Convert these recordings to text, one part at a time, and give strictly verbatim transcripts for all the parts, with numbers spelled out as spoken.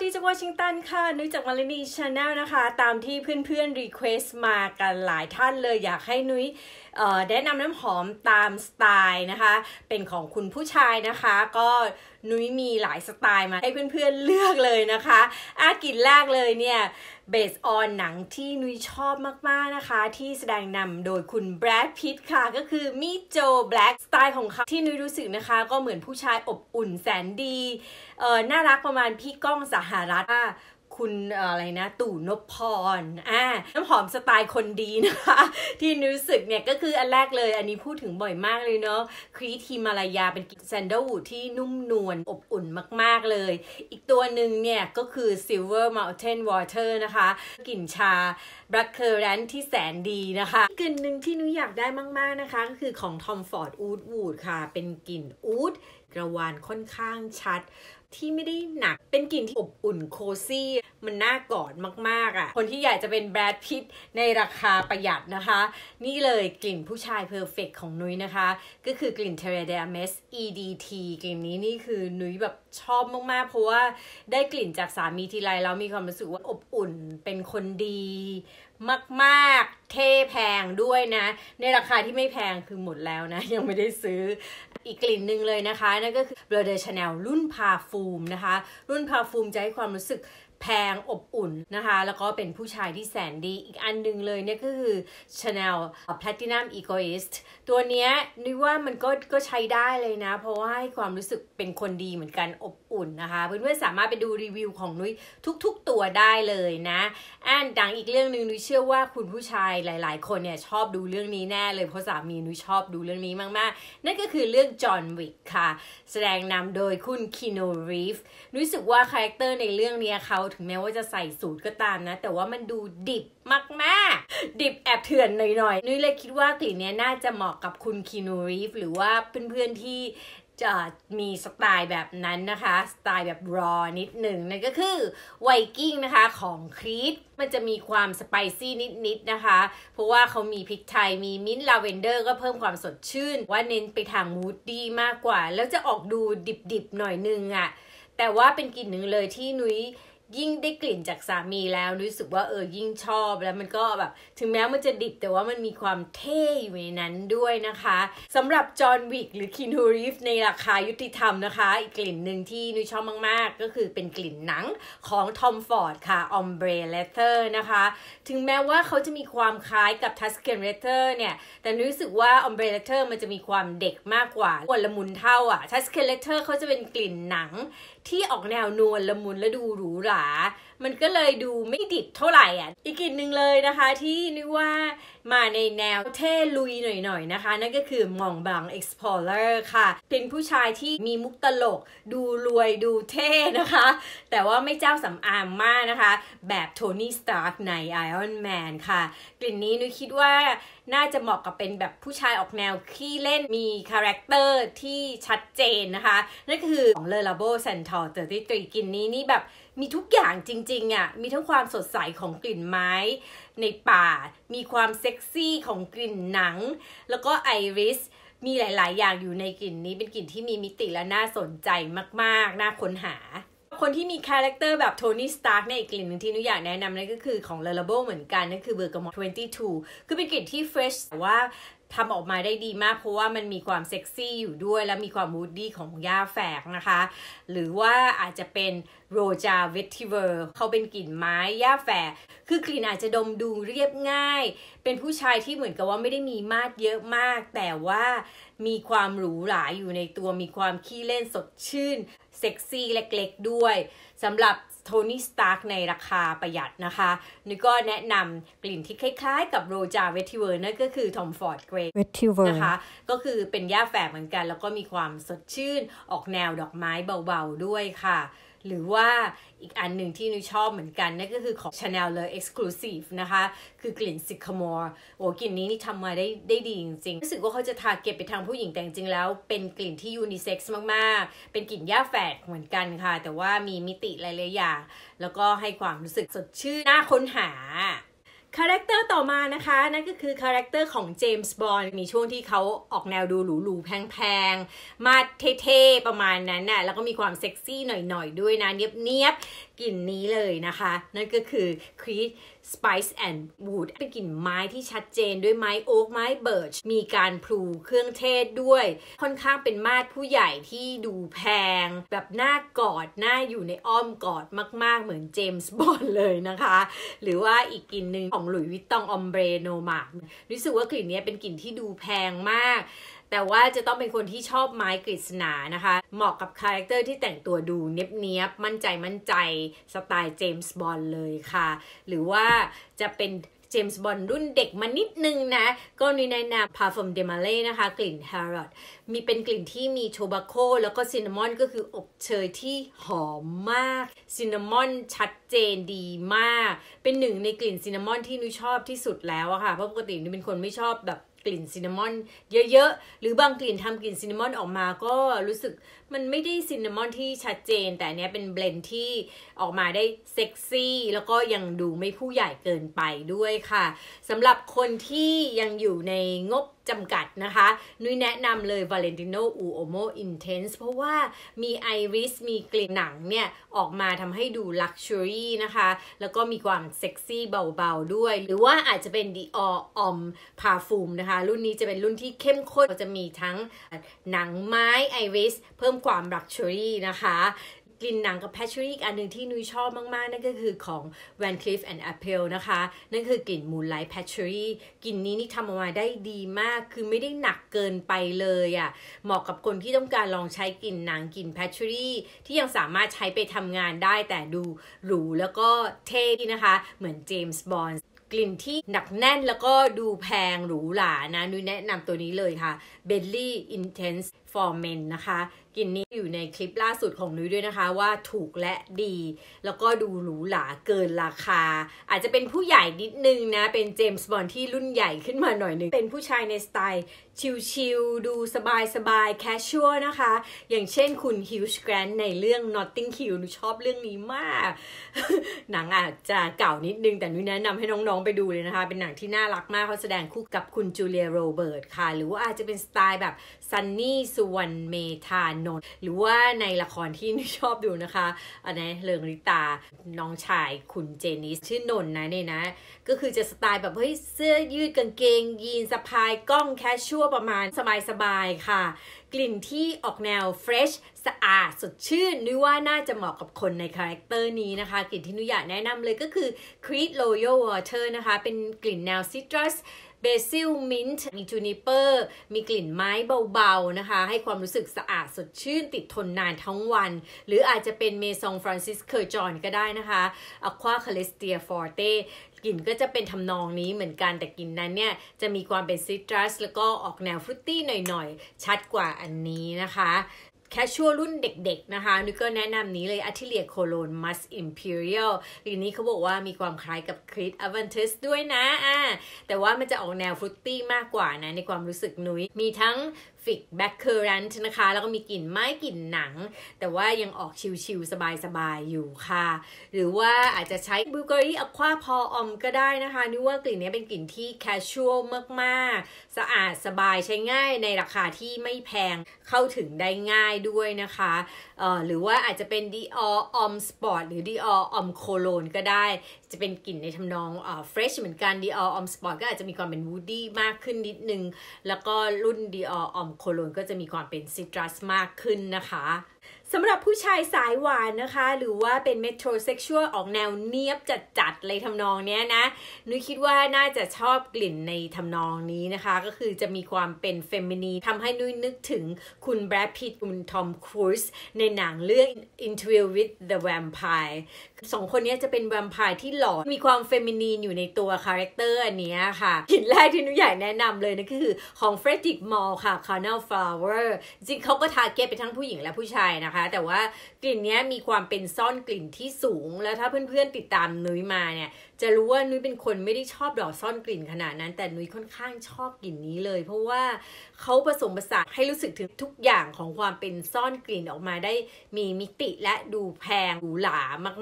ที่จากวอชิงตันค่ะนุ้ยจากมาลินี Chanel นะคะตามที่เพื่อนๆรีเควสต์มากันหลายท่านเลยอยากให้นุ้ยแนะนำน้ำหอมตามสไตล์นะคะเป็นของคุณผู้ชายนะคะก็นุ้ยมีหลายสไตล์มาให้เพื่อนๆเลือกเลยนะคะอากลิ่นแรกเลยเนี่ยเบสออนหนังที่นุ้ยชอบมากๆนะคะที่แสดงนำโดยคุณ Brad Pitt ค่ะก็คือ Meet Joe Black สไตล์ของเขาที่นุ้ยรู้สึกนะคะก็เหมือนผู้ชายอบอุ่นแสนดีเอ่อน่ารักประมาณพี่ก้องสหรัฐคุณอะไรนะตู่นพพรอ่าน้ำหอมสไตล์คนดีนะคะที่นุ้ยรู้สึกเนี่ยก็คืออันแรกเลยอันนี้พูดถึงบ่อยมากเลยเนาะ Creed Himalaya เป็นกลิ่นแซนเดิลวูดที่นุ่มนวลอบอุ่นมากๆเลยอีกตัวหนึ่งเนี่ยก็คือ Silver Mountain Water นะคะกลิ่นชา Black Currant ที่แสนดีนะคะกลิ่นหนึ่งที่นุ้ยอยากได้มากๆนะคะก็คือของ Tom Ford Ombre Leather ค่ะเป็นกลิ่นอูดกระวานค่อนข้างชัดที่ไม่ได้หนักเป็นกลิ่นที่อบอุ่นโคซี่มันน่ากอดมากๆอ่ะคนที่อยากจะเป็นแบรดพิตต์ในราคาประหยัดนะคะนี่เลยกลิ่นผู้ชายเพอร์เฟกต์ของนุ้ยนะคะก็คือกลิ่น Atelier Cologne Musc Imperial กลิ่นนี้นี่คือนุ้ยแบบชอบมากๆเพราะว่าได้กลิ่นจากสามีทีไรแล้วมีความรู้สึกว่าอบอุ่นเป็นคนดีมากๆเท่แพงด้วยนะในราคาที่ไม่แพงคือหมดแล้วนะยังไม่ได้ซื้ออีกกลิ่นหนึ่งเลยนะคะนั่นก็คือ Chanel รุ่น Parfum นะคะรุ่น Parfum จะให้ความรู้สึกแพงอบอุ่นนะคะแล้วก็เป็นผู้ชายที่แสนดีอีกอันนึงเลยเนี่ยก็คือ Chanel Platinum Egoist ตัวเนี้ยนึกว่ามันก็ก็ใช้ได้เลยนะเพราะว่าให้ความรู้สึกเป็นคนดีเหมือนกันอบอุ่นนะคะเพื่อนๆสามารถไปดูรีวิวของนุ้ยทุกๆตัวได้เลยนะอ่านดังอีกเรื่องนึงนุ้ยเชื่อว่าคุณผู้ชายหลายๆคนเนี่ยชอบดูเรื่องนี้แน่เลยเพราะสามีนุ้ยชอบดูเรื่องนี้มากๆนั่นก็คือเรื่อง John Wick ค่ะแสดงนำโดยคุณ Keanu Reeves รู้สึกว่าคาแรคเตอร์ในเรื่องนี้เขาถึงแม้ว่าจะใส่สูทก็ตามนะแต่ว่ามันดูดิบมากๆดิบแอบเถื่อนหน่อยๆนุ้ยเลยคิดว่ากลิ่นนี้น่าจะเหมาะกับคุณคีนูรีฟหรือว่าเพื่อนๆที่จะมีสไตล์แบบนั้นนะคะสไตล์แบบรอนิดหนึ่งนั่นก็คือไวกิ้งนะคะของครีดมันจะมีความสไปซี่นิดๆนะคะเพราะว่าเขามีพริกไทยมีมิ้นท์ลาเวนเดอร์ก็เพิ่มความสดชื่นว่าเน้นไปทางวูดดี้มากกว่าแล้วจะออกดูดิบๆหน่อยนึงอะแต่ว่าเป็นกลิ่นหนึ่งเลยที่นุ้ยยิ่งได้กลิ่นจากสามีแล้วรู้สึกว่าเออยิ่งชอบแล้วมันก็แบบถึงแม้มันจะดิบแต่ว่ามันมีความเท่อยู่ในนั้นด้วยนะคะสำหรับจอห์นวิกหรือคีนูรีฟในราคายุติธรรมนะคะอีกกลิ่นหนึ่งที่นุ้ยชอบมากๆก็คือเป็นกลิ่นหนังของ Tom Ford ค่ะ Ombre Leather นะคะถึงแม้ว่าเขาจะมีความคล้ายกับ Tuscan Leather เนี่ยแต่นุ้ยรู้สึกว่า Ombre Leather มันจะมีความเด็กมากกว่าหวานละมุนเท่าอ่ะ Tuscan Leather เขาจะเป็นกลิ่นหนังที่ออกแนวนวลละมุนและดูหรูหรามันก็เลยดูไม่ดิบเท่าไหร่อ่ะอีกกลิ่นหนึ่งเลยนะคะที่นึกว่ามาในแนวเท่ลุยหน่อยๆนะคะนั่นก็คือมองบัง explorer ค่ะเป็นผู้ชายที่มีมุกตลกดูรวยดูเท่นะคะแต่ว่าไม่เจ้าสำอางมากนะคะแบบโทนี่สตาร์คใน Iron Man ค่ะกลิ่นนี้นุ้ยคิดว่าน่าจะเหมาะกับเป็นแบบผู้ชายออกแนวขี้เล่นมีคาแรคเตอร์ที่ชัดเจนนะคะนั่นก็คือของ Le Labo Santal สามสิบสามกลิ่นนี้นี่แบบมีทุกอย่างจริงๆอ่ะมีทั้งความสดใสของกลิ่นไม้ในป่ามีความเซ็กซี่ของกลิ่นหนังแล้วก็ไอริสมีหลายๆอย่างอยู่ในกลิ่นนี้เป็นกลิ่นที่มีมิติและน่าสนใจมากๆน่าค้นหาคนที่มีคาแรคเตอร์แบบโทนี่สตาร์กในอีกกลิ่นหนึ่งที่นุ้ยอยากแนะนำนั่นก็คือของเลลาโบเหมือนกันนั่นคือเบอร์กามอยี่สิบสองคือเป็นกลิ่นที่เฟรชแต่ว่าทำออกมาได้ดีมากเพราะว่ามันมีความเซ็กซี่อยู่ด้วยและมีความวูดดี้ของหญ้าแฝกนะคะหรือว่าอาจจะเป็นโรจาเวทิเวอร์เขาเป็นกลิ่นไม้หญ้าแฝกคือกลิ่นอาจจะดมดูเรียบง่ายเป็นผู้ชายที่เหมือนกับว่าไม่ได้มีมาดเยอะมากแต่ว่ามีความหรูหราอยู่ในตัวมีความขี้เล่นสดชื่นเซ็กซี่เล็กๆด้วยสำหรับโทนี่สตาร์กในราคาประหยัดนะคะนี่ก็แนะนำกลิ่นที่คล้ายๆกับโรจาเวทิเวอร์นั่นก็คือ Tom Ford Grey นะคะก็คือเป็นหญ้าแฝกเหมือนกันแล้วก็มีความสดชื่นออกแนวดอกไม้เบาๆด้วยค่ะหรือว่าอีกอันหนึ่งที่นุ้ยชอบเหมือนกันนั่นก็คือของ Chanel เลย Exclusive นะคะคือกลิ่น Sycamore โอ้กลิ่นนี้นี่ทำมาได้ได้ดีจริงๆรู้สึกว่าเขาจะทาเก็บไปทางผู้หญิงแต่จริงๆแล้วเป็นกลิ่นที่ยูนิเซ็กซ์มากๆเป็นกลิ่นหญ้าแฝกเหมือนกันค่ะแต่ว่ามีมิติหลายๆอย่างแล้วก็ให้ความรู้สึกสดชื่นน่าค้นหาคาแรคเตอร์ต่อมานะคะนั่นก็คือคาแรคเตอร์ของเจมส์บอนด์มีช่วงที่เขาออกแนวดูหรูๆแพงๆมาเท่ๆประมาณนั้นน่ะแล้วก็มีความเซ็กซี่หน่อยๆด้วยนะเนียบๆ กลิ่นนี้เลยนะคะนั่นก็คือ Creed Spice and Wood เป็นกลิ่นไม้ที่ชัดเจนด้วยไม้โอ๊กไม้เบิร์ชมีการพลูเครื่องเทศด้วยค่อนข้างเป็นมาดผู้ใหญ่ที่ดูแพงแบบหน้ากอดหน้าอยู่ในอ้อมกอดมากๆเหมือนเจมส์บอนด์เลยนะคะหรือว่าอีกกลิ่นหนึ่งของหลุยส์วิตตองออมเบรโนมาร์กรู้สึกว่ากลิ่นนี้เป็นกลิ่นที่ดูแพงมากแต่ว่าจะต้องเป็นคนที่ชอบไม้กฤษณานะคะเหมาะกับคาแรคเตอร์ที่แต่งตัวดูเนียบๆมั่นใจมั่นใจสไตล์เจมส์บอนด์เลยค่ะหรือว่าจะเป็นเจมส์บอนด์รุ่นเด็กมานิดนึงนะก็ในแนะนำ Parfum de Marley นะคะกลิ่น Harrod มีเป็นกลิ่นที่มีโทบาโคแล้วก็ซินนามอนก็คืออบเชยที่หอมมากซินนามอนชัดเจนดีมากเป็นหนึ่งในกลิ่นซินนามอนที่นุ้ยชอบที่สุดแล้วอะค่ะเพราะปกตินุ้ยเป็นคนไม่ชอบแบบกลิ่นซินนามอนเยอะๆหรือบางกลิ่นทำกลิ่นซินนามอนออกมาก็รู้สึกมันไม่ได้ซินนามอนที่ชัดเจนแต่อันนี้เป็นเบลนด์ที่ออกมาได้เซ็กซี่แล้วก็ยังดูไม่ผู้ใหญ่เกินไปด้วยค่ะสำหรับคนที่ยังอยู่ในงบจำกัดนะคะนุ้ยแนะนำเลย Valentino Uomo Intense เพราะว่ามีไอริสมีกลิ่นหนังเนี่ยออกมาทำให้ดูลักชัวรี่นะคะแล้วก็มีความเซ็กซี่เบาๆด้วยหรือว่าอาจจะเป็น Dior Homme Parfum นะคะรุ่นนี้จะเป็นรุ่นที่เข้มข้นจะมีทั้งหนังไม้ไอริสเพิ่มความลักชัวรี่นะคะกลิ่นหนังกับแพชชูรี่อีกอันหนึ่งที่นุ้ยชอบมากๆนั่นก็คือของ Van Cleef and Arpels นะคะนั่นคือกลิ่น Moonlight Patchouli กลิ่นนี้นี่ทำออกมาได้ดีมากคือไม่ได้หนักเกินไปเลยอ่ะเหมาะกับคนที่ต้องการลองใช้กลิ่นหนังกลิ่นแพชชูรี่ที่ยังสามารถใช้ไปทำงานได้แต่ดูหรูแล้วก็เท่นะคะเหมือนเจมส์บอนด์กลิ่นที่หนักแน่นแล้วก็ดูแพงหรูหรานะนุ้ยแนะนำตัวนี้เลยค่ะ Bentley Intense for Men นะคะกลิ่นนี้อยู่ในคลิปล่าสุดของนุ้ยด้วยนะคะว่าถูกและดีแล้วก็ดูหรูหราเกินราคาอาจจะเป็นผู้ใหญ่นิดนึงนะเป็นเจมส์บอนด์ที่รุ่นใหญ่ขึ้นมาหน่อยนึงเป็นผู้ชายในสไตล์ชิลๆดูสบายๆ casual นะคะอย่างเช่นคุณฮิวจ์แกรนท์ในเรื่อง Notting Hill นุ้ยชอบเรื่องนี้มาก หนังอาจจะเก่านิดนึงแต่นุ้ยแนะนำให้น้องๆไปดูเลยนะคะเป็นหนังที่น่ารักมากเขาแสดงคู่กับคุณจูเลียโรเบิร์ตค่ะหรือว่าอาจจะเป็นสไตล์แบบซันนี่สุวรรณเมธานนท์หรือว่าในละครที่นุ้ยชอบดูนะคะอันนี้เริงฤตาน้องชายคุณเจนิสชื่อนนท์นะเนี่ยนะก็คือจะสไตล์แบบเฮ้ยเสื้อยืดกางเกงยีนสะพายกล้องแคชชัวประมาณสบายๆค่ะกลิ่นที่ออกแนวเฟรชสะอาดสดชื่นนุ้ยว่าน่าจะเหมาะกับคนในคาแรคเตอร์นี้นะคะกลิ่นที่นุ้ยอยากแนะนำเลยก็คือ Creed Royal Water นะคะเป็นกลิ่นแนวซิตรัสเบซิลมินท์มีจูนิเปอร์มีกลิ่นไม้เบาๆนะคะให้ความรู้สึกสะอาดสดชื่นติดทนนานทั้งวันหรืออาจจะเป็นเมซองฟรานซิสเคอร์จอนก็ได้นะคะอะควาคาเลสเตียฟอร์เต้กลิ่นก็จะเป็นทำนองนี้เหมือนกันแต่กลิ่นนั้นเนี่ยจะมีความเป็นซิตรัสแล้วก็ออกแนวฟรุตตี้หน่อยๆชัดกว่าอันนี้นะคะแคชชัวร์รุ่นเด็กๆนะคะนุ้ยก็แนะนำนี้เลย Atelier Cologne Musc Imperial กลิ่นนี้เขาบอกว่ามีความคล้ายกับ Creed Aventus ด้วยนะอ่าแต่ว่ามันจะออกแนวฟรุตตี้มากกว่านะในความรู้สึกนุ้ยมีทั้งฟิกแบ็คเคอร์แรนท์นะคะแล้วก็มีกลิ่นไม้กลิ่นหนังแต่ว่ายังออกชิลๆสบายๆอยู่ค่ะหรือว่าอาจจะใช้ Burberry Aqua Pour Homme ก็ได้นะคะนึกว่ากลิ่นนี้เป็นกลิ่นที่แคชชัวร์มากๆสะอาดสบายใช้ง่ายในราคาที่ไม่แพงเข้าถึงได้ง่ายด้วยนะคะเอ่อหรือว่าอาจจะเป็น Dior Homme Sport หรือ Dior Homme Cologne ก็ได้จะเป็นกลิ่นในทำนองเอ่อ fresh เหมือนกัน Dior Homme Sport ก็อาจจะมีความเป็น woody มากขึ้นนิดนึงแล้วก็รุ่น Dior Hommeโคโลนก็จะมีความเป็นซิตรัสมากขึ้นนะคะสำหรับผู้ชายสายหวานนะคะหรือว่าเป็นเมโทรเซ็กชวลออกแนวเนียบจัดๆเลยทำนองเนี้ยนะนุ้ยคิดว่าน่าจะชอบกลิ่นในทำนองนี้นะคะก็คือจะมีความเป็นเฟมินีนทำให้นุ้ยนึกถึงคุณ Brad Pitt คุณ Tom Cruise ในหนังเรื่อง Interview with the Vampire สองคนนี้จะเป็นแวมไพร์ที่หล่อมีความเฟมินีนอยู่ในตัวคาแรคเตอร์อันนี้ค่ะกลิ่นแรกที่นุ้ยอยากแนะนำเลยนะก็คือของ Frederick Mall ค่ะ Chanel Flower จริงเขาก็ทาร์เก็ตไปทั้งผู้หญิงและผู้ชายนะคะแต่ว่ากลิ่นนี้มีความเป็นซ่อนกลิ่นที่สูงแล้วถ้าเพื่อนๆติดตามนุ้ยมาเนี่ยจะรู้ว่านุ้ยเป็นคนไม่ได้ชอบดอกซ่อนกลิ่นขนาดนั้นแต่นุ้ยค่อนข้างชอบกลิ่นนี้เลยเพราะว่าเขาผสมผสานให้รู้สึกถึงทุกอย่างของความเป็นซ่อนกลิ่นออกมาได้มีมิติและดูแพงหรูหรา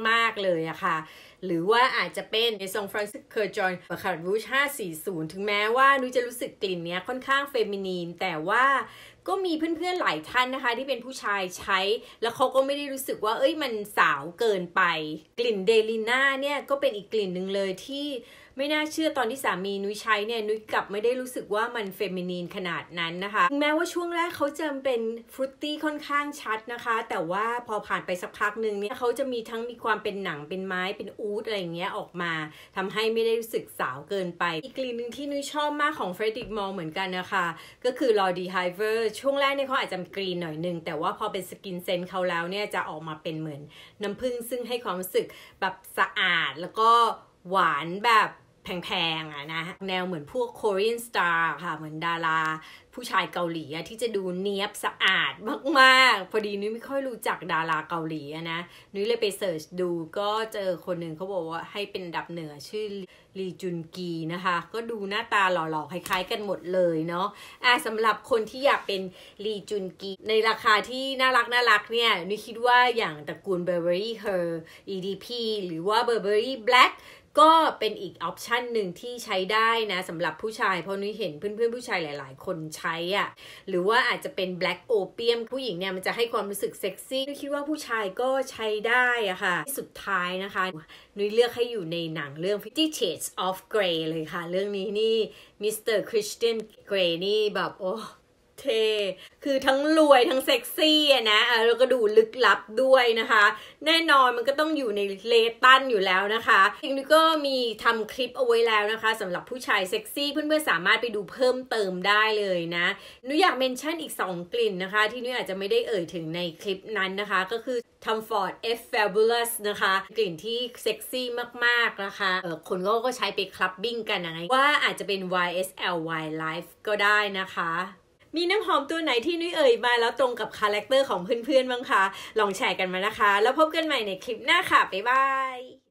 มากๆเลยอะค่ะ หรือว่าอาจจะเป็นในซองฟรานซิสเคอร์จอนบาคาร์ดวูชห้าสี่ศูนย์ถึงแม้ว่านุ้ยจะรู้สึกกลิ่นเนี้ยค่อนข้างเฟมินีนแต่ว่าก็มีเพื่อนๆหลายท่านนะคะที่เป็นผู้ชายใช้แล้วเขาก็ไม่ได้รู้สึกว่าเอ้ยมันสาวเกินไปกลิ่นเดลิน่าเนี่ยก็เป็นอีกกลิ่นหนึ่งเลยที่ไม่น่าเชื่อตอนที่สามีนุ้ยใช้เนี่ยนุ้ยกลับไม่ได้รู้สึกว่ามันเฟมินีนขนาดนั้นนะคะแม้ว่าช่วงแรกเขาจะเป็นฟรุตตี้ค่อนข้างชัดนะคะแต่ว่าพอผ่านไปสักพักหนึ่งเนี่ยเขาจะมีทั้งมีความเป็นหนังเป็นไม้เป็นอูดอะไรอย่างเงี้ยออกมาทำให้ไม่ได้รู้สึกสาวเกินไปอีกกลิ่นหนึ่งที่นุ้ยชอบมากของเฟรดิกมอลเหมือนกันนะคะก็คือลอดีไฮเวอร์ช่วงแรกเนี่ยเขาอาจจะกรีนหน่อยนึงแต่ว่าพอเป็นสกินเซนเขาแล้วเนี่ยจะออกมาเป็นเหมือนน้ำผึ้งซึ่งให้ความรู้สึกแบบสะอาดแล้วก็หวานแบบแพงๆอะนะแนวเหมือนพวก Korean Star ค่ะเหมือนดาราผู้ชายเกาหลีอะที่จะดูเนียบสะอาดมากๆพอดีนุ้ยไม่ค่อยรู้จักดาราเกาหลีอะนะนุ้ยเลยไปเสิร์ชดูก็เจอคนหนึ่งเขาบอกว่าให้เป็นดับเหนือชื่อ Lee Jun Ki นะคะก็ดูหน้าตาหล่อๆคล้ายๆกันหมดเลยเนาะอ่ะสำหรับคนที่อยากเป็น Lee Jun Ki ในราคาที่น่ารักน่ารักเนี่ยนุ้ยคิดว่าอย่างตระกูล Burberry Her อี ดี พี หรือว่า Burberry Blackก็เป็นอีกออปชันหนึ่งที่ใช้ได้นะสำหรับผู้ชายเพราะนุ้ยเห็นเพื่อนๆผู้ชายหลายๆคนใช้อ่ะหรือว่าอาจจะเป็น Black Opium ผู้หญิงเนี่ยมันจะให้ความรู้สึกเซ็กซี่นุ้ยคิดว่าผู้ชายก็ใช้ได้อะค่ะที่สุดท้ายนะคะนุ้ยเลือกให้อยู่ในหนังเรื่อง Fifty Shades of Grey เลยค่ะเรื่องนี้นี่มิสเตอร์ Christian Grey นี่แบบโอ้เท่คือทั้งรวยทั้งเซ็กซี่อะนะแล้วก็ดูลึกลับด้วยนะคะแน่นอนมันก็ต้องอยู่ในเลตันอยู่แล้วนะคะอีกนึงก็มีทำคลิปเอาไว้แล้วนะคะสำหรับผู้ชายเซ็กซี่เพื่อนๆสามารถไปดูเพิ่มเติมได้เลยนะนุ้ยอยากเมนชั่นอีกสองกลิ่นนะคะที่นุ้ยอาจจะไม่ได้เอ่ยถึงในคลิปนั้นนะคะก็คือTom Ford F Fabulous นะคะกลิ่นที่เซ็กซี่มากๆนะคะเออคนก็ก็ใช้ไปคลับบิ้งกันนะว่าอาจจะเป็น วาย เอส แอล Wildlife ก็ได้นะคะมีน้ำหอมตัวไหนที่นุ้ยเอ่ยมาแล้วตรงกับคาแรคเตอร์ของเพื่อนๆบ้างคะลองแชร์กันมานะคะแล้วพบกันใหม่ในคลิปหน้าค่ะบ๊ายบาย